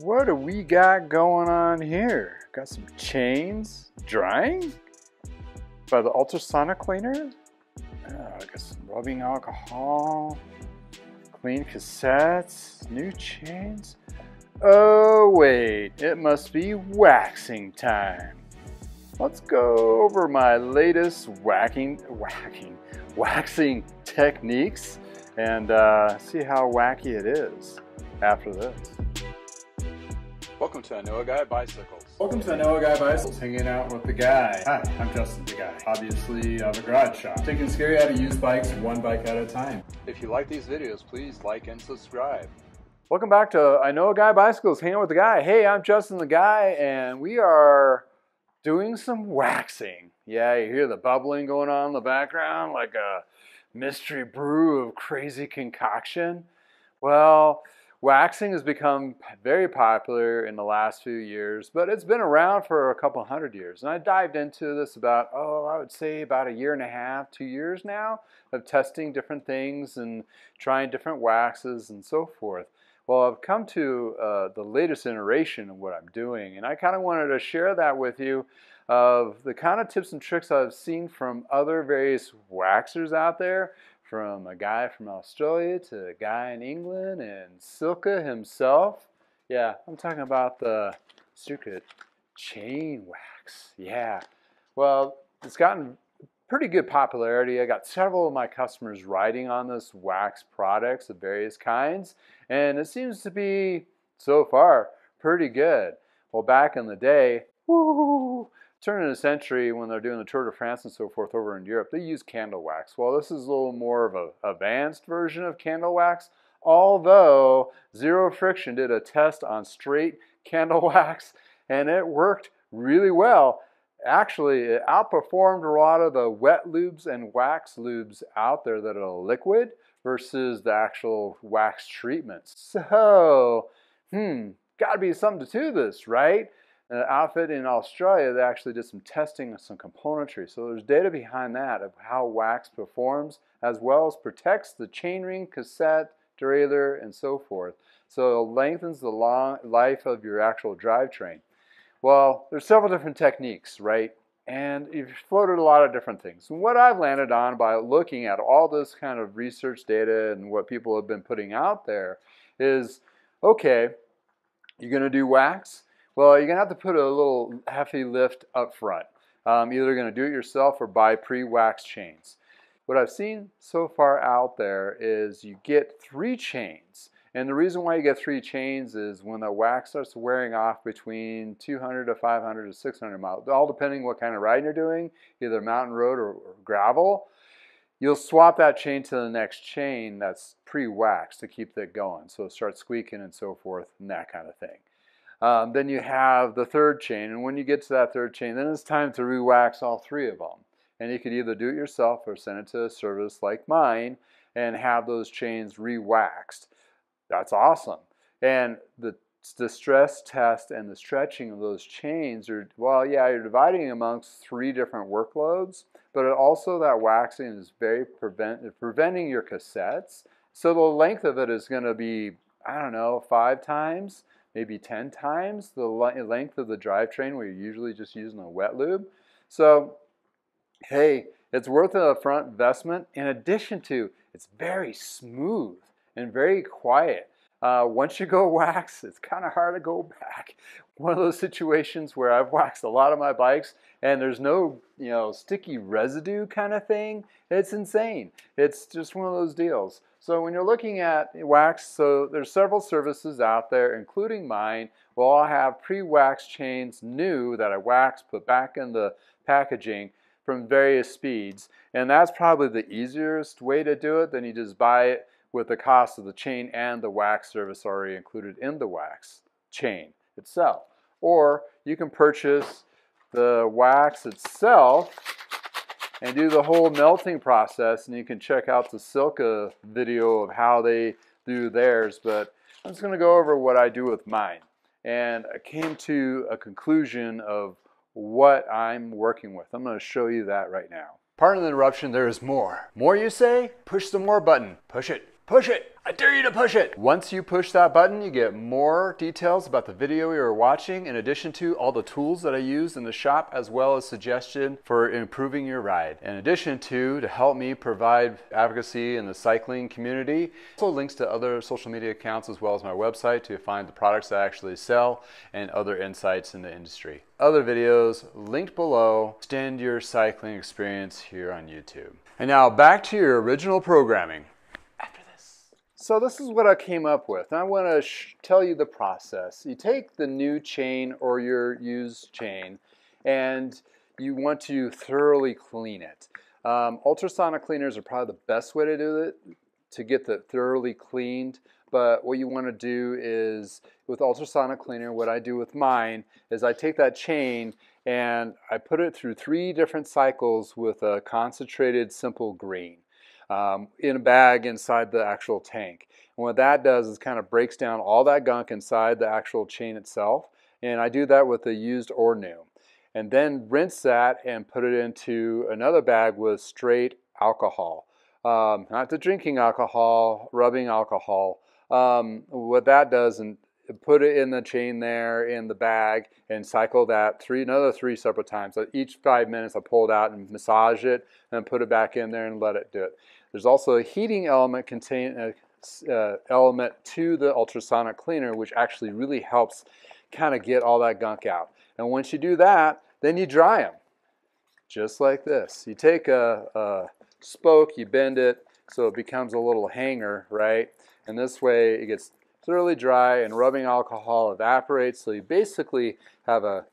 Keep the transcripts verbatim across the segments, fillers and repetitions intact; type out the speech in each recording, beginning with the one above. What do we got going on here? Got some chains drying by the ultrasonic cleaner. Oh, I got some rubbing alcohol, clean cassettes, new chains. Oh wait, it must be waxing time. Let's go over my latest whacking, whacking, waxing techniques and uh, see how wacky it is after this. Welcome to I Know A Guy Bicycles. Welcome to I Know A Guy Bicycles. Hanging out with the guy. Hi, I'm Justin the Guy. Obviously, I have a garage shop. Taking scary how to use bikes one bike at a time. If you like these videos, please like and subscribe. Welcome back to I Know A Guy Bicycles. Hanging out with the guy. Hey, I'm Justin the Guy, and we are doing some waxing. Yeah, you hear the bubbling going on in the background, like a mystery brew of crazy concoction. Well, waxing has become very popular in the last few years, but it's been around for a couple hundred years. And I dived into this about, oh, I would say about a year and a half, two years now, of testing different things and trying different waxes and so forth. Well, I've come to uh, the latest iteration of what I'm doing, and I kind of wanted to share that with you of the kind of tips and tricks I've seen from other various waxers out there, from a guy from Australia to a guy in England and Silca himself. Yeah, I'm talking about the Silca chain wax. Yeah, well, it's gotten pretty good popularity. I got several of my customers riding on this wax products of various kinds, and it seems to be, so far, pretty good. Well, back in the day, woo, turn of the century, when they're doing the Tour de France and so forth over in Europe, they use candle wax. Well, this is a little more of an advanced version of candle wax, although Zero Friction did a test on straight candle wax, and it worked really well. Actually, it outperformed a lot of the wet lubes and wax lubes out there that are liquid versus the actual wax treatments. So, hmm, gotta be something to this, right? An outfit in Australia that actually did some testing and some componentry. So there's data behind that of how wax performs, as well as protects the chainring, cassette, derailleur, and so forth. So it lengthens the long life of your actual drivetrain. Well, there's several different techniques, right? And you've floated a lot of different things. And what I've landed on by looking at all this kind of research data and what people have been putting out there is, okay, you're gonna do wax? Well, you're gonna have to put a little hefty lift up front. Um, either gonna do it yourself or buy pre-wax chains. What I've seen so far out there is you get three chains. And the reason why you get three chains is when the wax starts wearing off between two hundred to five hundred to six hundred miles, all depending what kind of riding you're doing, either mountain road or, or gravel, you'll swap that chain to the next chain that's pre-waxed to keep that going. So it starts squeaking and so forth and that kind of thing. Um, then you have the third chain, and when you get to that third chain, then it's time to re-wax all three of them. And you could either do it yourself or send it to a service like mine and have those chains re-waxed. That's awesome. And the, the stress test and the stretching of those chains are, well, yeah, you're dividing amongst three different workloads, but it also that waxing is very prevent, preventing your cassettes. So the length of it is going to be, I don't know, five times. Maybe ten times the length of the drivetrain where you're usually just using a wet lube. So, hey, it's worth an upfront investment. In addition to, it's very smooth and very quiet. Uh, once you go wax, it's kind of hard to go back. One of those situations where I've waxed a lot of my bikes and there's no, you know, sticky residue kind of thing. It's insane. It's just one of those deals. So when you're looking at wax, so there's several services out there, including mine. Well, I'll have pre-wax chains new that I wax, put back in the packaging from various speeds. And that's probably the easiest way to do it. Then you just buy it with the cost of the chain and the wax service already included in the wax chain itself. Or you can purchase the wax itself and do the whole melting process, and you can check out the Silca video of how they do theirs, but I'm just gonna go over what I do with mine. And I came to a conclusion of what I'm working with. I'm gonna show you that right now. Pardon the interruption, there is more. More you say? Push the more button. Push it. Push it. I dare you to push it. Once you push that button, you get more details about the video you were watching, in addition to all the tools that I used in the shop, as well as suggestion for improving your ride. In addition to, to help me provide advocacy in the cycling community, also links to other social media accounts as well as my website to find the products I actually sell and other insights in the industry. Other videos linked below. Extend your cycling experience here on YouTube. And now back to your original programming. So this is what I came up with. I want to sh tell you the process. You take the new chain or your used chain and you want to thoroughly clean it. Um, ultrasonic cleaners are probably the best way to do it, to get the thoroughly cleaned. But what you want to do is, with ultrasonic cleaner, what I do with mine is I take that chain and I put it through three different cycles with a concentrated Simple Green. Um, in a bag inside the actual tank. And what that does is kind of breaks down all that gunk inside the actual chain itself. And I do that with the used or new. And then rinse that and put it into another bag with straight alcohol. Um, not the drinking alcohol, rubbing alcohol. Um, what that does is put it in the chain there in the bag and cycle that three another three separate times. So each five minutes I pull it out and massage it and put it back in there and let it do it. There's also a heating element contain, uh, uh, element to the ultrasonic cleaner, which actually really helps kind of get all that gunk out. And once you do that, then you dry them. Just like this. You take a, a spoke, you bend it so it becomes a little hanger, right? And this way it gets thoroughly dry and rubbing alcohol evaporates. So you basically have a,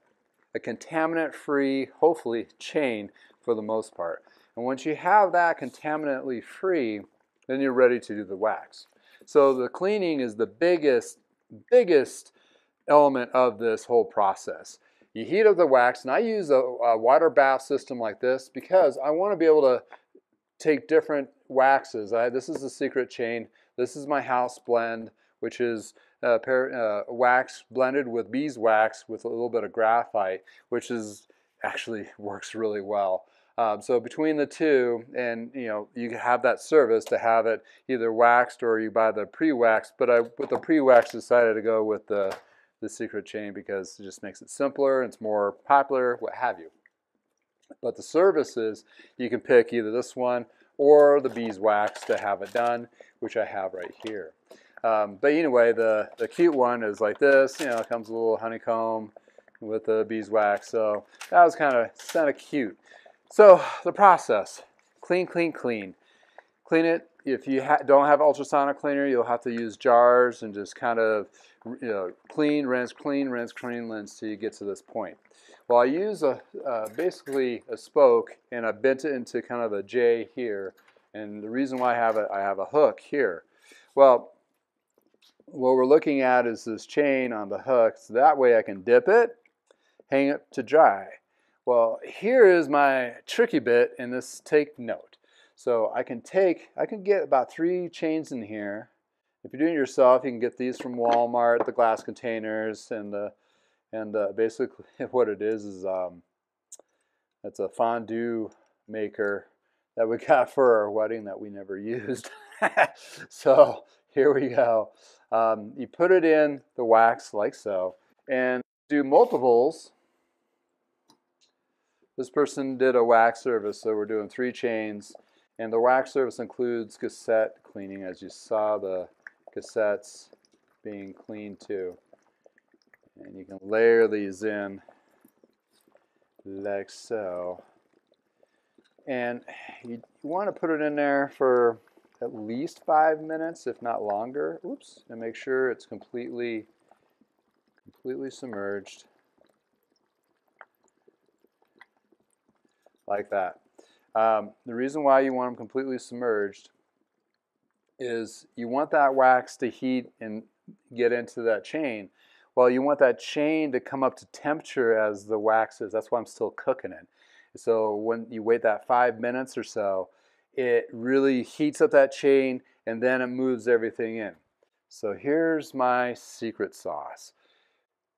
a contaminant-free, hopefully, chain for the most part. And once you have that contaminantly free, then you're ready to do the wax. So the cleaning is the biggest, biggest element of this whole process. You heat up the wax, and I use a, a water bath system like this because I want to be able to take different waxes. I, this is the secret chain. This is my house blend, which is uh, pair, uh, wax blended with beeswax with a little bit of graphite, which is actually works really well. Um, so between the two, and you know, you have that service to have it either waxed or you buy the pre-wax. But I, with the pre-wax, decided to go with the the secret chain because it just makes it simpler, it's more popular, what have you. But the services, you can pick either this one or the beeswax to have it done, which I have right here. Um, but anyway, the the cute one is like this. You know, it comes with a little honeycomb with the beeswax. So that was kind of kind of cute. So the process, clean, clean, clean. Clean it. If you ha don't have ultrasonic cleaner, you'll have to use jars and just kind of you know, clean, rinse, clean, rinse, clean, rinse till you get to this point. Well, I use a, uh, basically a spoke and I bent it into kind of a J here. And the reason why I have a, I have a hook here. Well, what we're looking at is this chain on the hook. So that way I can dip it, hang it to dry. Well, here is my tricky bit in this, take note. So I can take, I can get about three chains in here. If you're doing it yourself, you can get these from Walmart, the glass containers, and the, and the, basically what it is is um, it's a fondue maker that we got for our wedding that we never used. So here we go. Um, you put it in the wax like so, and do multiples. This person did a wax service, so we're doing three chains, and the wax service includes cassette cleaning, as you saw the cassettes being cleaned too. And you can layer these in like so. And you want to put it in there for at least five minutes, if not longer. Oops, and make sure it's completely, completely submerged. Like that. Um, the reason why you want them completely submerged is you want that wax to heat and get into that chain. Well, you want that chain to come up to temperature as the wax is. That's why I'm still cooking it. So when you wait that five minutes or so, it really heats up that chain and then it moves everything in. So here's my secret sauce.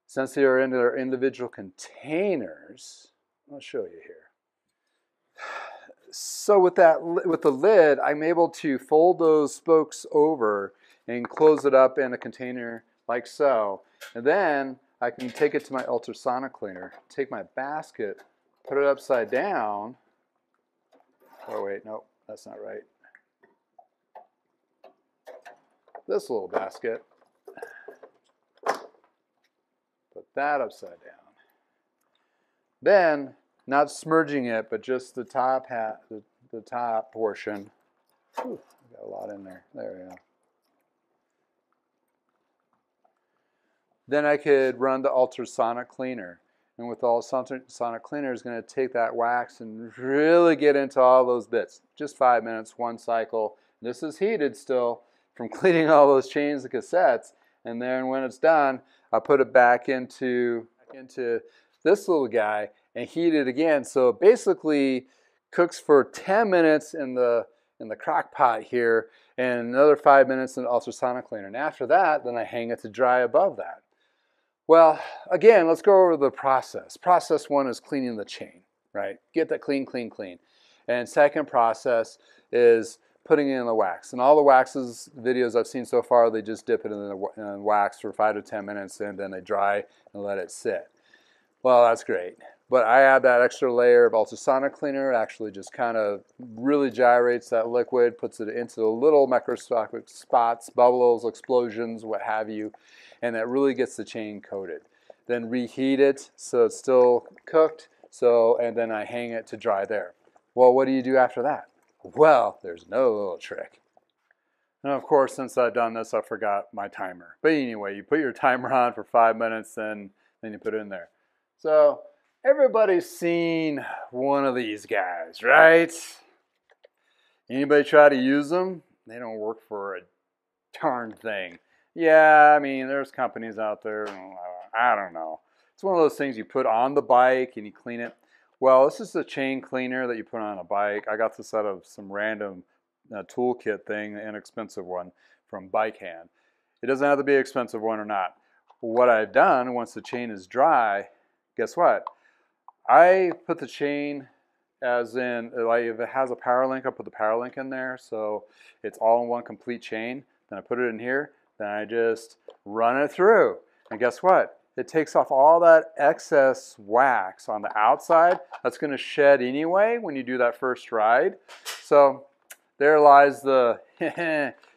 Since they are in their individual containers, I'll show you here. So with that, with the lid, I'm able to fold those spokes over and close it up in a container like so. And then I can take it to my ultrasonic cleaner, take my basket, put it upside down. Oh wait, no, that's not right. This little basket, put that upside down. Then, not smudging it, but just the top hat, the, the top portion. Whew, got a lot in there. There we go. Then I could run the ultrasonic cleaner. And with the ultrasonic cleaner, it's going to take that wax and really get into all those bits. Just five minutes, one cycle. This is heated still from cleaning all those chains and cassettes. And then when it's done, I put it back into, into this little guy and heat it again. So it basically cooks for ten minutes in the, in the crock pot here and another five minutes in the ultrasonic cleaner. And after that, then I hang it to dry above that. Well, again, let's go over the process. Process one is cleaning the chain, right? Get that clean, clean, clean. And second process is putting it in the wax. And all the waxes videos I've seen so far, they just dip it in the in wax for five to ten minutes and then they dry and let it sit. Well, that's great. But I add that extra layer of ultrasonic cleaner, actually just kind of really gyrates that liquid, puts it into the little microscopic spots, bubbles, explosions, what have you, and that really gets the chain coated. Then reheat it so it's still cooked, so, and then I hang it to dry there. Well, what do you do after that? Well, there's no little trick. And of course, since I've done this, I forgot my timer. But anyway, you put your timer on for five minutes and then you put it in there. So, everybody's seen one of these guys, right? Anybody try to use them? They don't work for a darn thing. Yeah, I mean, there's companies out there, I don't know. It's one of those things you put on the bike and you clean it. Well, this is the chain cleaner that you put on a bike. I got this out of some random uh, toolkit thing, an inexpensive one from Bike Hand. It doesn't have to be an expensive one or not. What I've done, once the chain is dry, guess what? I put the chain as in, like if it has a power link, I put the power link in there so it's all in one complete chain. Then I put it in here, then I just run it through. And guess what? It takes off all that excess wax on the outside. That's gonna shed anyway when you do that first ride. So there lies the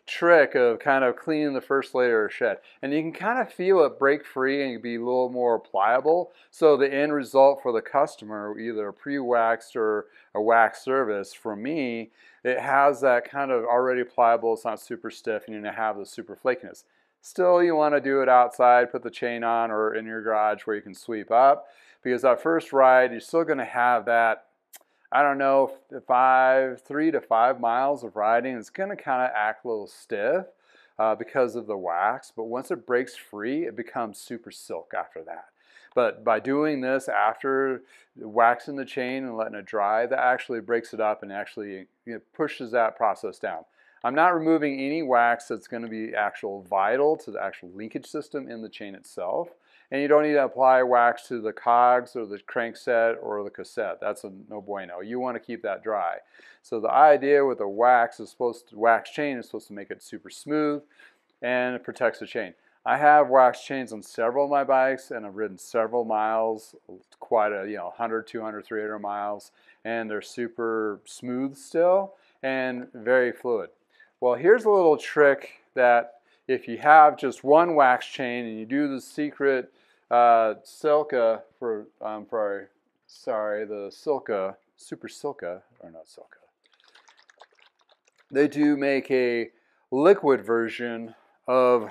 trick of kind of cleaning the first layer of shed. And you can kind of feel it break free and be a little more pliable. So the end result for the customer, either pre-waxed or a wax service, for me, it has that kind of already pliable, it's not super stiff, and you don't have the super flakiness. Still, you want to do it outside, put the chain on or in your garage where you can sweep up, because that first ride, you're still going to have that, I don't know, five, three to five miles of riding. It's going to kind of act a little stiff uh, because of the wax, but once it breaks free, it becomes super silk after that. But by doing this after waxing the chain and letting it dry, that actually breaks it up and actually it pushes that process down. I'm not removing any wax that's going to be actual vital to the actual linkage system in the chain itself. And you don't need to apply wax to the cogs or the crankset or the cassette. That's a no bueno. You want to keep that dry. So the idea with the wax is supposed to, wax chain is supposed to make it super smooth and it protects the chain. I have wax chains on several of my bikes and I've ridden several miles, quite a, you know, one hundred, two hundred, three hundred miles, and they're super smooth still and very fluid. Well, here's a little trick that if you have just one wax chain and you do the secret uh, Silca for, um, for, sorry, the Silca, Super Silca, or not Silca, they do make a liquid version of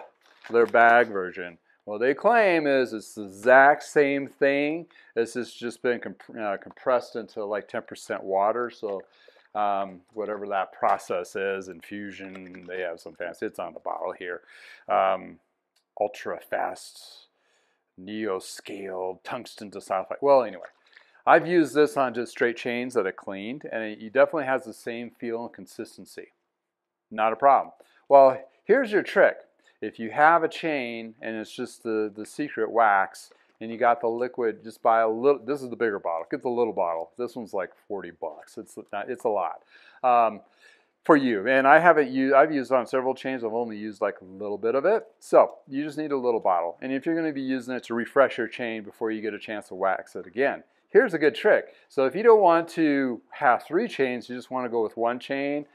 their bag version. What they claim is it's the exact same thing. This has just been comp uh, compressed into like ten percent water, so Um, whatever that process is, infusion, they have some fancy, it's on the bottle here. Um, ultra fast, Neoscale, tungsten disulfide. Well, anyway, I've used this on just straight chains that I cleaned, and it, it definitely has the same feel and consistency. Not a problem. Well, here's your trick. If you have a chain and it's just the, the secret wax, and you got the liquid, just buy a little. This is the bigger bottle. Get the little bottle. This one's like forty bucks. It's not, it's a lot um, for you. And I haven't used. I've used it on several chains. I've only used like a little bit of it. So you just need a little bottle. And if you're going to be using it to refresh your chain before you get a chance to wax it again, here's a good trick. So if you don't want to have three chains, you just want to go with one chain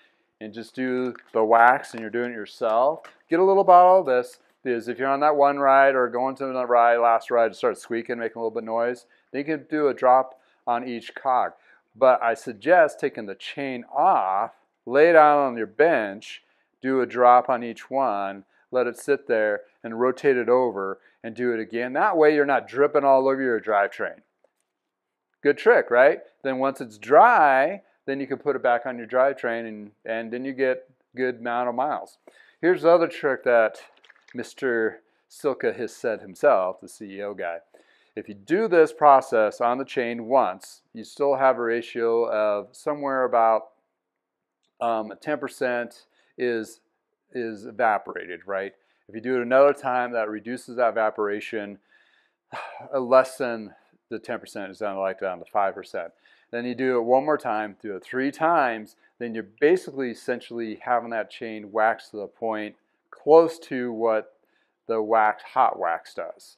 and just do the wax and you're doing it yourself, get a little bottle of this. Because if you're on that one ride or going to the ride, last ride, and start squeaking, making a little bit of noise, then you can do a drop on each cog. But I suggest taking the chain off, lay it down on your bench, do a drop on each one, let it sit there and rotate it over and do it again. That way you're not dripping all over your drivetrain. Good trick, right? Then once it's dry, then you can put it back on your drivetrain and, and then you get a good amount of miles. Here's the other trick that Mister Silca has said himself, the C E O guy. If you do this process on the chain once, you still have a ratio of somewhere about um, ten percent is, is evaporated, right? If you do it another time, that reduces that evaporation less than the ten percent is down to like down to five percent. Then you do it one more time, do it three times, then you're basically essentially having that chain waxed to the point close to what the wax, hot wax does.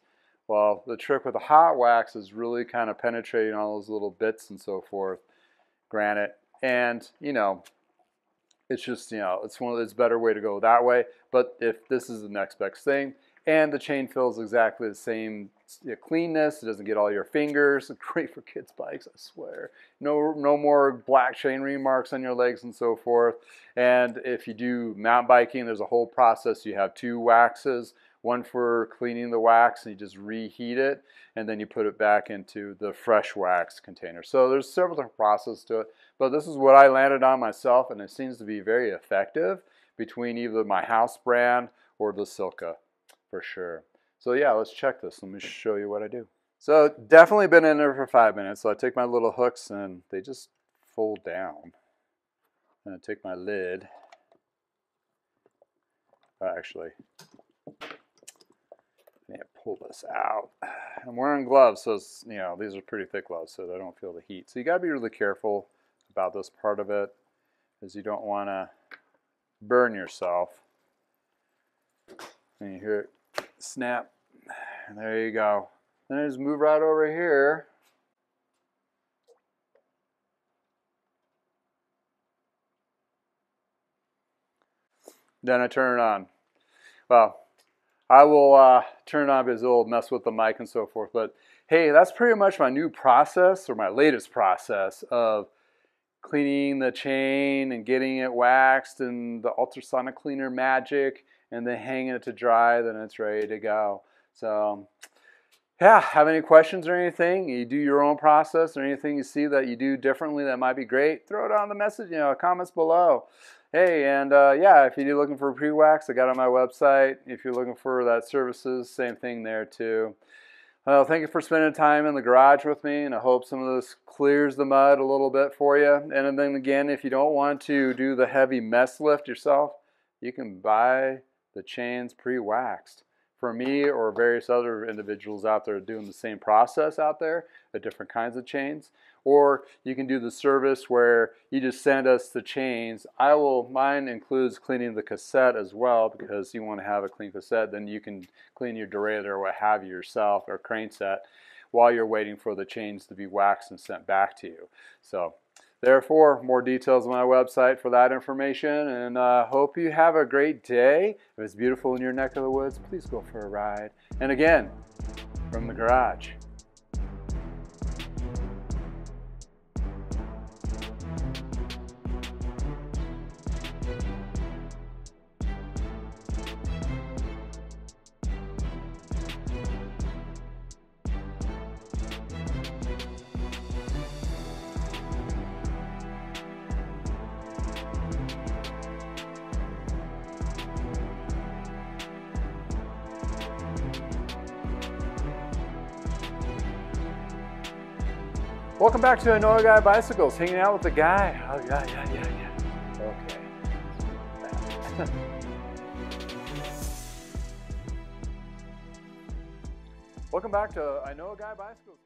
Well, the trick with the hot wax is really kind of penetrating all those little bits and so forth, granite, and you know, it's just, you know, it's one of those better way to go that way, but if this is the next best thing, and the chain feels exactly the same cleanness. It doesn't get all your fingers. It's great for kids' bikes, I swear. No, no more black chain remarks on your legs and so forth. And if you do mountain biking, there's a whole process. You have two waxes, one for cleaning the wax, and you just reheat it, and then you put it back into the fresh wax container. So there's several different processes to it, but this is what I landed on myself, and it seems to be very effective between either my house brand or the Silca. For sure. So yeah, let's check this. Let me show you what I do. So definitely been in there for five minutes. So I take my little hooks and they just fold down. And I take my lid. Uh, actually, I need to pull this out. I'm wearing gloves, so it's, you know, these are pretty thick gloves, so they don't feel the heat. So you gotta be really careful about this part of it, because you don't want to burn yourself. And you hear it snap, and there you go. Then I just move right over here. Then I turn it on. Well, I will uh, turn it on because it'll mess with the mic and so forth. But hey, that's pretty much my new process, or my latest process of cleaning the chain and getting it waxed and the ultrasonic cleaner magic. And then hanging it to dry, then it's ready to go. So, yeah, have any questions or anything? You do your own process or anything you see that you do differently that might be great, throw it on the message, you know, comments below. Hey, and uh, yeah, if you're looking for pre-wax, I got it on my website. If you're looking for that services, same thing there too. Well, thank you for spending time in the garage with me, and I hope some of this clears the mud a little bit for you. And then again, if you don't want to do the heavy mess lift yourself, you can buy the chains pre-waxed. For me or various other individuals out there doing the same process out there, the different kinds of chains. Or you can do the service where you just send us the chains. I will, mine includes cleaning the cassette as well, because you want to have a clean cassette, then you can clean your derailleur or what have you yourself, or crane set, while you're waiting for the chains to be waxed and sent back to you. So, therefore, more details on my website for that information, and I uh, hope you have a great day. If it's beautiful in your neck of the woods, please go for a ride. And again, from the garage. Welcome back to I Know A Guy Bicycles, hanging out with the guy. Oh, yeah, yeah, yeah, yeah. Okay. Welcome back to I Know A Guy Bicycles.